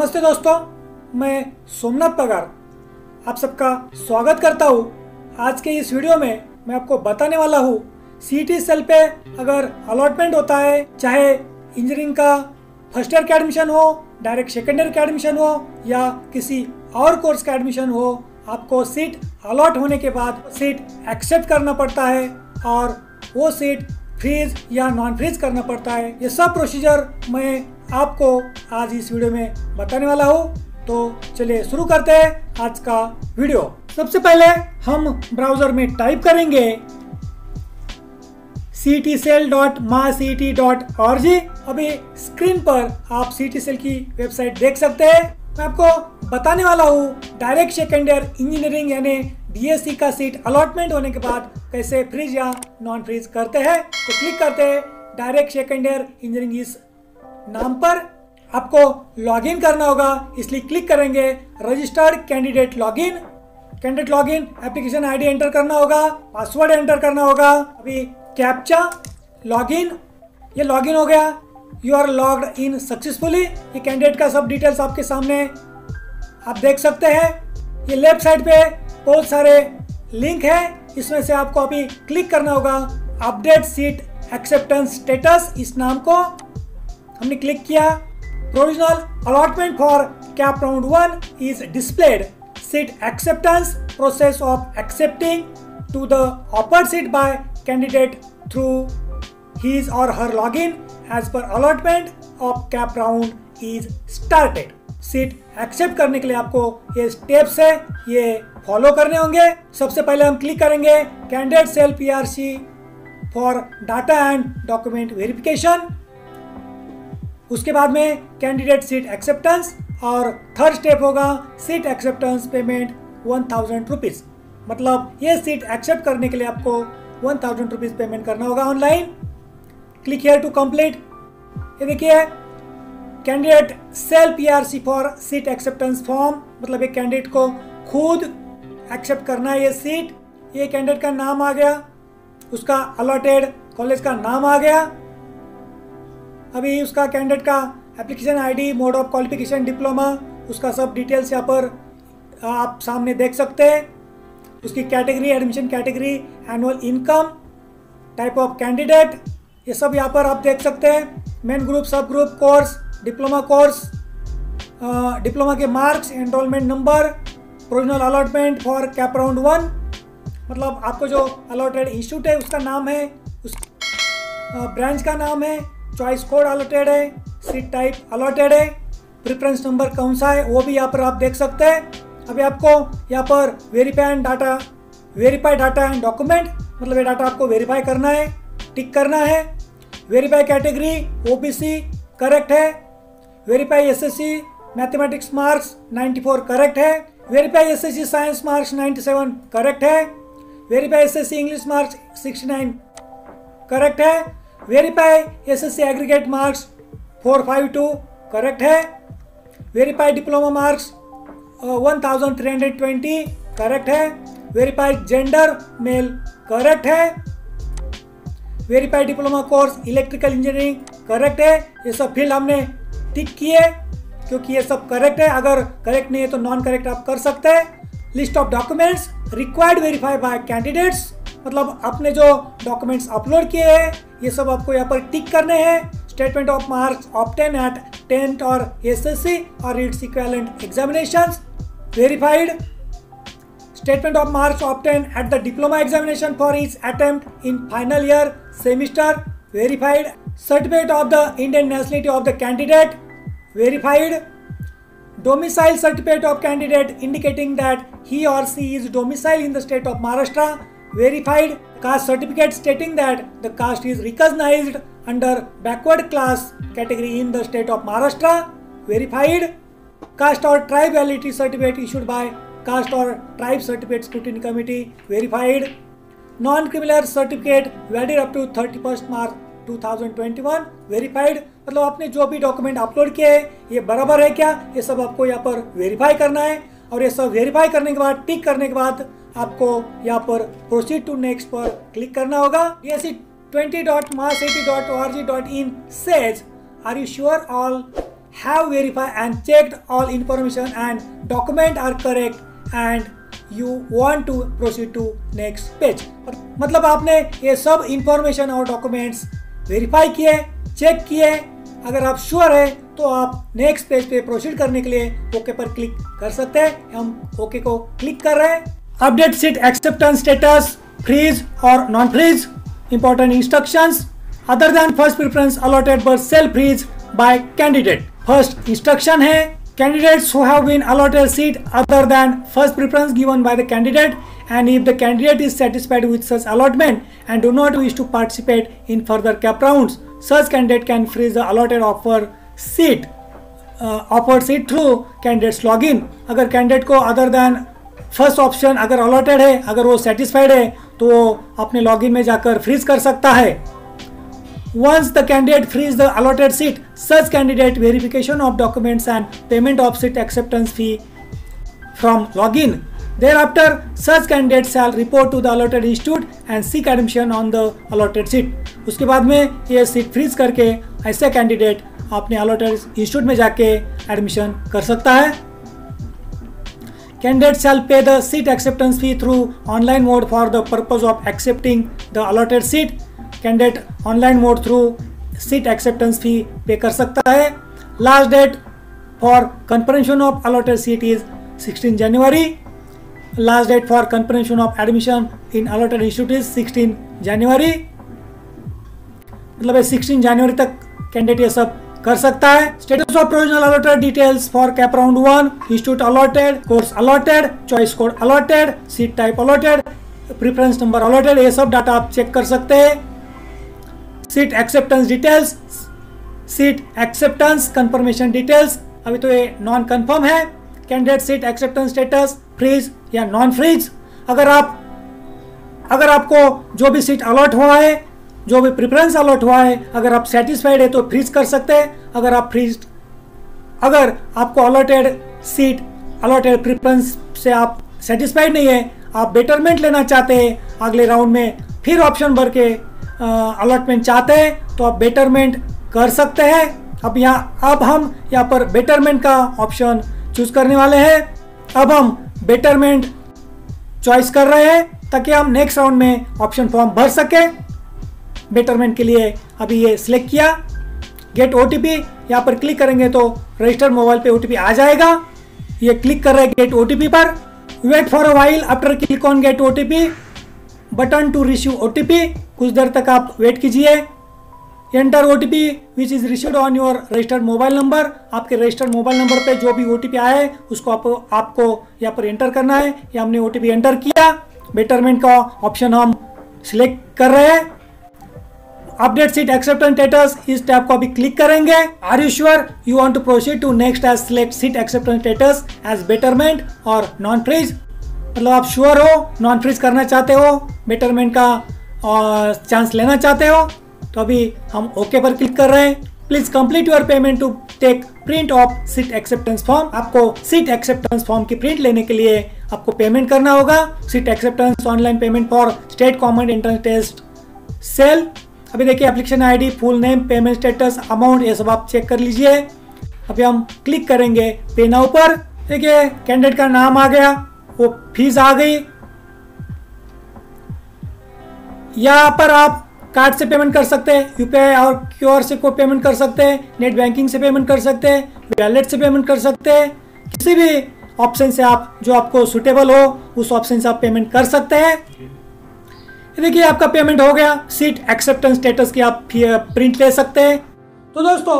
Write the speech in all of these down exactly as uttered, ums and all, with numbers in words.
नमस्ते दोस्तों, मैं सोमनाथ पगार आप सबका स्वागत करता हूँ। आज के इस वीडियो में मैं आपको बताने वाला हूँ सीटी सेल पे अगर अलॉटमेंट होता है, चाहे इंजीनियरिंग का फर्स्ट ईयर का एडमिशन हो, डायरेक्ट सेकेंड ईयर का एडमिशन हो या किसी और कोर्स का एडमिशन हो, आपको सीट अलॉट होने के बाद सीट एक्सेप्ट करना पड़ता है और वो सीट फ्रीज या नॉन फ्रीज करना पड़ता है। ये सब प्रोसीजर मैं आपको आज इस वीडियो में बताने वाला हूँ। तो चलिए शुरू करते हैं आज का वीडियो। सबसे पहले हम ब्राउजर में टाइप करेंगे C T cell dot M A C T dot O R G. अभी स्क्रीन पर आप सीटी सेल की वेबसाइट देख सकते हैं। मैं आपको बताने वाला हूँ डायरेक्ट सेकेंड ईयर इंजीनियरिंग यानी बीएससी का सीट अलॉटमेंट होने के बाद कैसे फ्रीज या नॉन फ्रीज करते हैं। तो क्लिक करते हैं डायरेक्ट सेकेंड ईयर इंजीनियरिंग इस नाम पर। आपको लॉगिन करना होगा, इसलिए क्लिक करेंगे registered candidate login. Candidate login application ID enter करना होगा, पासवर्ड एंटर करना होगा। अभी कैप्चा लॉगिन, ये लॉगिन हो गया, you are logged in successfully. ये कैंडिडेट का सब डिटेल्स आपके सामने आप देख सकते हैं। ये लेफ्ट साइड पे बहुत सारे लिंक है, इसमें से आपको अभी क्लिक करना होगा अपडेट सीट एक्सेप्टेंस स्टेटस। इस नाम को हमने क्लिक किया। Provisional allotment for CAP round one is displayed. Seat acceptance process of accepting to the offered seat by candidate through his or her login as per allotment of cap round is started. Seat accept करने के लिए आपको ये steps है, ये follow करने होंगे। सबसे पहले हम क्लिक करेंगे candidate cell P R C for data and document verification, उसके बाद में कैंडिडेट सीट एक्सेप्टेंस और थर्ड स्टेप होगा seat acceptance payment one thousand rupees. मतलब ये सीट एक्सेप्ट करने के लिए आपको वन थाउजेंड रुपीज पेमेंट करना होगा online. Click here to complete. ये देखिए candidate cell P R C for seat acceptance form, मतलब एक कैंडिडेट को खुद एक्सेप्ट करना है ये सीट। ये कैंडिडेट का नाम आ गया, उसका अलॉटेड कॉलेज का नाम आ गया। अभी उसका कैंडिडेट का application ID, mode of qualification, diploma, उसका सब डिटेल्स यहाँ पर आप सामने देख सकते हैं। उसकी category, admission category, annual income, type of candidate, ये सब यहाँ पर आप देख सकते हैं। Main group, sub group, course, diploma course, diploma के marks, enrolment number, provisional allotment for CAP round one, मतलब आपको जो अलॉटेड इंस्टीट्यूट है उसका नाम है, उस ब्रांच का नाम है, चॉइस कोड अलॉटेड है, सीट टाइप अलॉटेड है, प्रेफरेंस नंबर कौन सा है वो भी यहाँ पर आप देख सकते हैं। अभी आपको यहाँ पर verify and data verify data and document, मतलब ये डाटा आपको वेरीफाई करना है, टिक करना है। वेरीफाई कैटेगरी ओबीसी करेक्ट है, verify SSC mathematics marks ninety four correct है, verify SSC science marks ninety seven correct है, verify SSC English marks sixty nine correct है, verify SSC aggregate marks four five two correct है, verify diploma marks one thousand three hundred twenty correct है, verify gender male correct है, verified diploma course electrical engineering correct है। ये सब field हमने टिक किए क्योंकि ये सब करेक्ट है। अगर करेक्ट नहीं है तो नॉन करेक्ट आप कर सकते हैं। List of documents required verify by candidates, मतलब आपने जो डॉक्यूमेंट्स अपलोड किए हैं ये सब आपको यहाँ पर टिक करने हैं। Statement of marks obtain at tenth or S S C or it's equivalent examination verified, statement of marks obtain at the diploma examination for its attempt in final year semester verified, certificate of the Indian nationality of the candidate verified, domicile certificate of candidate indicating that he or she is domicile in the state of Maharashtra verified, caste certificate stating that the caste is recognised under backward class category in the state of Maharashtra verified, caste और tribe validity certificate issued by caste और tribe certificate scrutiny committee verified, non criminal certificate valid up to thirty first March two thousand twenty one verified, मतलब आपने जो भी document upload किए हैं ये बराबर है क्या, ये सब आपको यहाँ पर वेरीफाई करना है। और ये सब वेरीफाई करने के बाद, टिक करने के बाद आपको यहाँ पर प्रोसीड टू नेक्स्ट पर क्लिक करना होगा। BSc twenty dot mahacet dot O R G dot in says are you sure all have verified and checked all information and document are correct and you want to proceed to next page. मतलब आपने ये सब information और documents verify किए, check किए, अगर आप sure है तो आप नेक्स्ट पेज पे प्रोसीड करने के लिए ओके पर क्लिक कर सकते हैं. हम ओके को क्लिक कर रहे हैं. Update sheet, acceptance status, freeze और non freeze, important instructions. Other than first preference allotted but cell freeze by candidate. First instruction है candidates who have been allotted seat other than first preference given by the candidate, and if the candidate is satisfied with such allotment and do not wish to participate in further cap rounds, such candidate can freeze the allotted offer seat uh, offer seat through candidates login. अगर candidate को other than first option अगर allotted है, अगर वो satisfied है तो वो अपने login में जाकर freeze कर सकता है. Once the candidate frees the allotted seat, such candidate verification of documents and payment of seat acceptance fee from login. Thereafter, such candidate shall report to the allotted institute and seek admission on the allotted seat. उसके बाद में ये seat freeze करके ऐसे candidate अपने allotted institute में जाके admission कर सकता है. Candidate shall pay the seat acceptance fee through online mode for the purpose of accepting the allotted seat. Candidate online mode through seat acceptance fee pay कर सकता है. Last date for confirmation of allotted seat is sixteen January. Last date for confirmation of admission in allotted institute is sixteen January. मतलब है sixteen जनवरी तक candidate ये सब कर सकता है. Status of provisional allotted details for CAP round one, institute allotted, course allotted, choice code allotted, seat type allotted, preference number allotted, ये सब डाटा आप चेक कर सकते हैं. Seat acceptance details, seat acceptance confirmation details, अभी तो ये non confirm है. Candidate seat acceptance status, freeze या नॉन फ्रीज. अगर आप अगर आपको जो भी सीट अलॉट हुआ है, जो भी प्रेफरेंस अलॉट हुआ है, अगर आप सेटिस्फाइड है तो फ्रीज कर सकते हैं. अगर आप फ्रीज अगर आपको अलॉटेड सीट अलॉटेड प्रेफरेंस से आप सेटिस्फाइड नहीं है, आप बेटरमेंट लेना चाहते हैं, अगले राउंड में फिर ऑप्शन भर के अलॉटमेंट uh, चाहते हैं तो आप बेटरमेंट कर सकते हैं. अब यहाँ अब हम यहाँ पर बेटरमेंट का ऑप्शन चूज करने वाले हैं. अब हम बेटरमेंट चॉइस कर रहे हैं ताकि हम नेक्स्ट राउंड में ऑप्शन फॉर्म भर सकें. बेटरमेंट के लिए अभी ये सिलेक्ट किया. गेट ओटीपी यहाँ पर क्लिक करेंगे तो रजिस्टर मोबाइल पे ओटीपी आ जाएगा. ये क्लिक कर रहे हैं गेट ओटीपी पर. Wait for a while after click on get OTP button to receive OTP. कुछ देर तक आप वेट कीजिए. Enter OTP which is received on your registered mobile number. आपके रजिस्टर्ड मोबाइल नंबर पे जो भी ओटीपी आया है उसको आप, आपको यहाँ पर एंटर करना है. ये हमने ओटीपी एंटर किया. बेटरमेंट का ऑप्शन हम सिलेक्ट कर रहे हैं. अपडेट सीट एक्सेप्टेंस स्टेटस, इस टैब को अभी क्लिक करेंगे. Are you sure you want to proceed to next as select seat acceptance status as betterment और नॉन फ्रीज. मतलब आप श्योर हो, नॉन फ्रीज करना चाहते हो, बेटरमेंट का और चांस लेना चाहते हो तो अभी हम ओके पर क्लिक कर रहे हैं. Please complete your payment to take print of seat acceptance form. आपको सीट एक्सेप्टेंस फॉर्म की प्रिंट लेने के लिए आपको पेमेंट करना होगा. Seat acceptance online payment for state common entrance test cell. अभी देखिए application ID, full name, payment status, amount, ये सब आप चेक कर लीजिए. अभी हम क्लिक करेंगे पे नाउ पर. देखिए कैंडिडेट का नाम आ गया, वो फीस आ गई. यहाँ पर आप कार्ड से पेमेंट कर सकते हैं, यूपीआई और क्यूआर से को पेमेंट कर सकते हैं, नेट बैंकिंग से पेमेंट कर सकते हैं, वैलेट से पेमेंट कर सकते हैं. किसी भी ऑप्शन से आप जो आपको सूटेबल हो उस ऑप्शन से आप पेमेंट कर सकते हैं. देखिए आपका पेमेंट हो गया. सीट एक्सेप्टेंस स्टेटस की आप प्रिंट ले सकते हैं. तो दोस्तों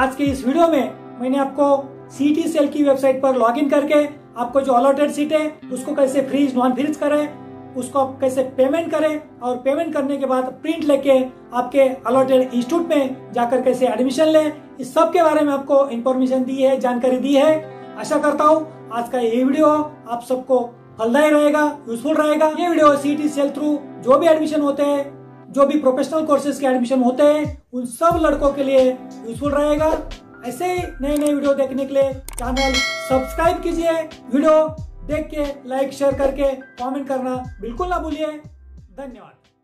आज के इस वीडियो में मैंने आपको सीटी सेल की वेबसाइट पर लॉग इन करके आपको जो अलॉटेड सीट है उसको कैसे फ्रीज नॉन फ्रीज करें, उसको आप कैसे पेमेंट करें और पेमेंट करने के बाद प्रिंट लेके आपके अलॉटेड इंस्टीट्यूट में जाकर कैसे एडमिशन लें, इस सब के बारे में आपको इन्फॉर्मेशन दी है, जानकारी दी है. आशा करता हूँ आज का ये वीडियो आप सबको फलदायी रहेगा, यूजफुल रहेगा. ये वीडियो सीटी सेल थ्रू जो भी एडमिशन होते हैं, जो भी प्रोफेशनल कोर्सेज के एडमिशन होते हैं, उन सब लड़कों के लिए यूजफुल रहेगा. ऐसे ही नए नए वीडियो देखने के लिए चैनल सब्सक्राइब कीजिए. वीडियो देख के लाइक शेयर करके कमेंट करना बिल्कुल ना भूलिए. धन्यवाद.